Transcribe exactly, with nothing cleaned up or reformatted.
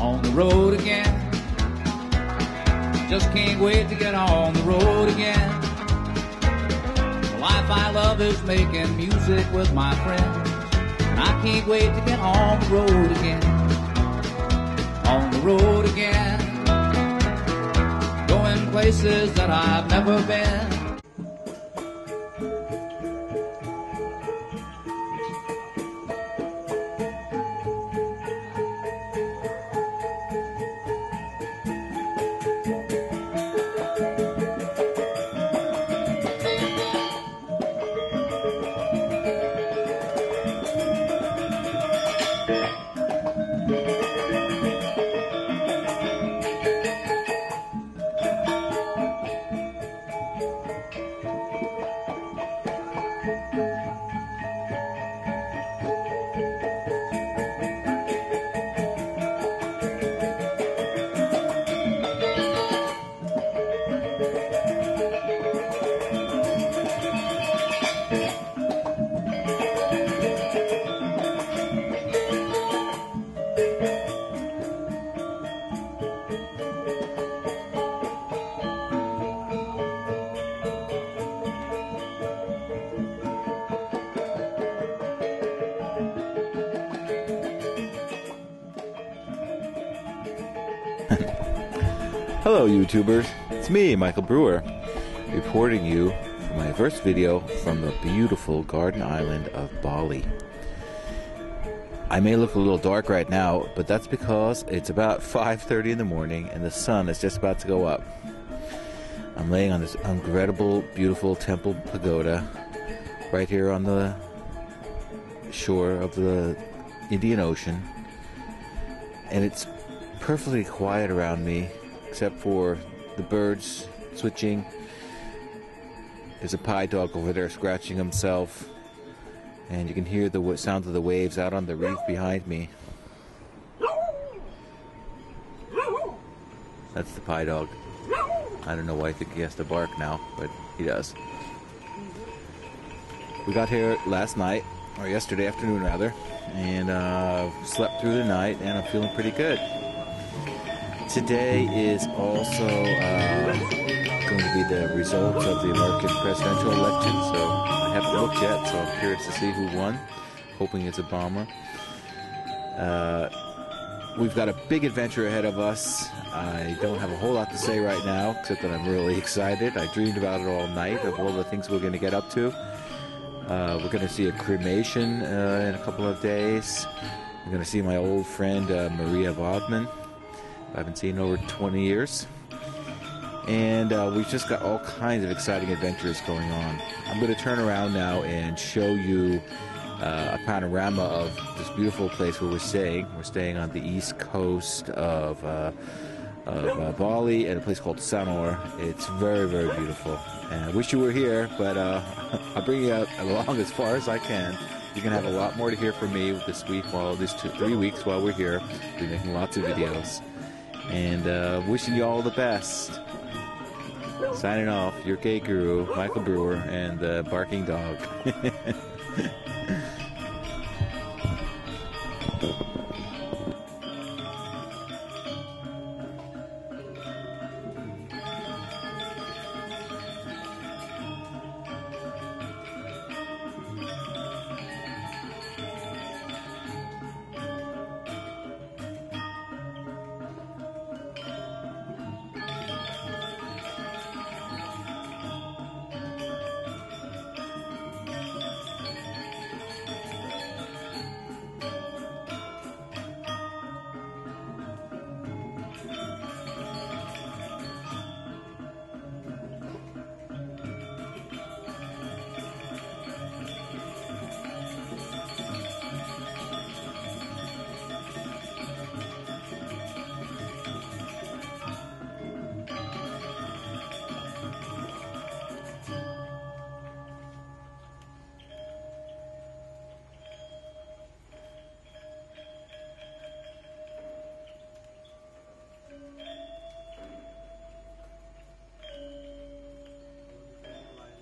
on the road again. Just can't wait to get on the road again. The life I love is making music with my friends, and I can't wait to get on the road again. On the road again, going places that I've never been. Hello YouTubers, it's me, Michael Brewer, reporting you for my first video from the beautiful garden island of Bali. I may look a little dark right now, but that's because it's about five thirty in the morning and the sun is just about to go up. I'm laying on this incredible, beautiful temple pagoda right here on the shore of the Indian Ocean, and it's perfectly quiet around me, except for the birds switching. There's a pied dog over there scratching himself, and you can hear the sound of the waves out on the reef behind me. That's the pied dog. I don't know why I think he has to bark now, but he does. We got here last night, or yesterday afternoon rather, and uh, slept through the night, and I'm feeling pretty good. Today is also uh, going to be the results of the American presidential election, so I haven't looked yet, so I'm curious to see who won. Hoping it's Obama. Uh, we've got a big adventure ahead of us. I don't have a whole lot to say right now, except that I'm really excited. I dreamed about it all night, of all the things we're going to get up to. Uh, we're going to see a cremation uh, in a couple of days. We're going to see my old friend uh, Maria Vodman. I haven't seen in over twenty years, and uh, we've just got all kinds of exciting adventures going on. I'm going to turn around now and show you uh, a panorama of this beautiful place where we're staying. We're staying on the east coast of, uh, of uh, Bali at a place called Sanur. It's very, very beautiful, and I wish you were here, but uh, I'll bring you along as far as I can. You're going to have a lot more to hear from me this week, while these two, three weeks while we're here. We'll be making lots of videos. And uh, wishing you all the best. Signing off, your gay guru, Michael Brewer, and the barking dog.